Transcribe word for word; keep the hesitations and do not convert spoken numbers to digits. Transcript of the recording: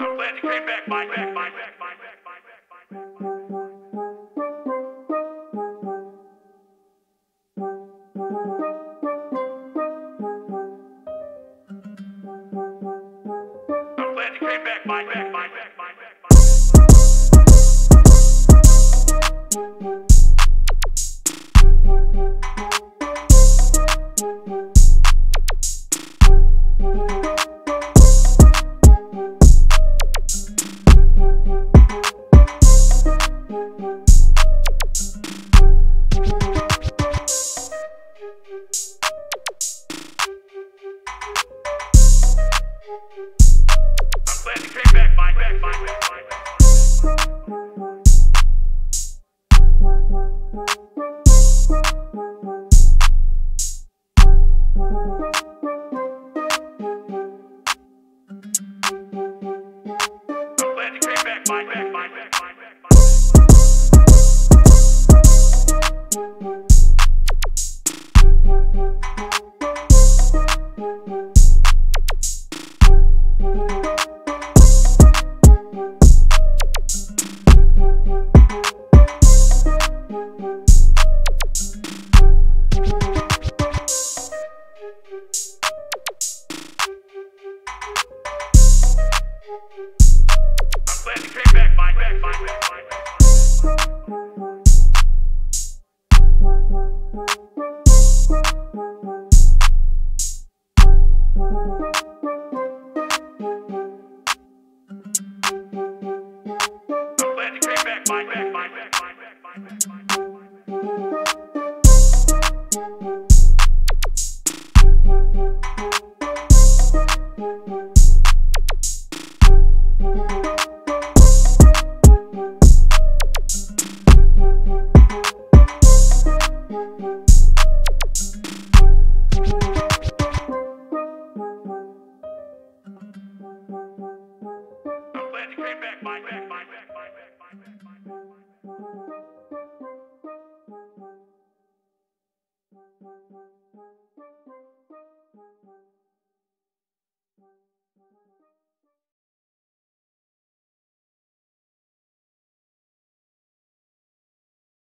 I'm glad you came back, Mike. Back, Mike. Back, Mike. Back, Mike. Back, Mike. I'm glad you came back, Mike. Back, Mike. Back, Mike. Back, Mike. I'm glad you came back, Mike. Back, Mike. Back, Mike. I'm glad you came back, Mike. Back, Mike. Back, Mike. I'm glad you came back, Mike. Back, Mike. Back, Mike. I'm glad you came back, Mike. Back, Mike. Back, Mike. Back, Mike. I'm glad you came back, Mike. Back, Mike. Back, Mike. Back, Mike. Back, Mike.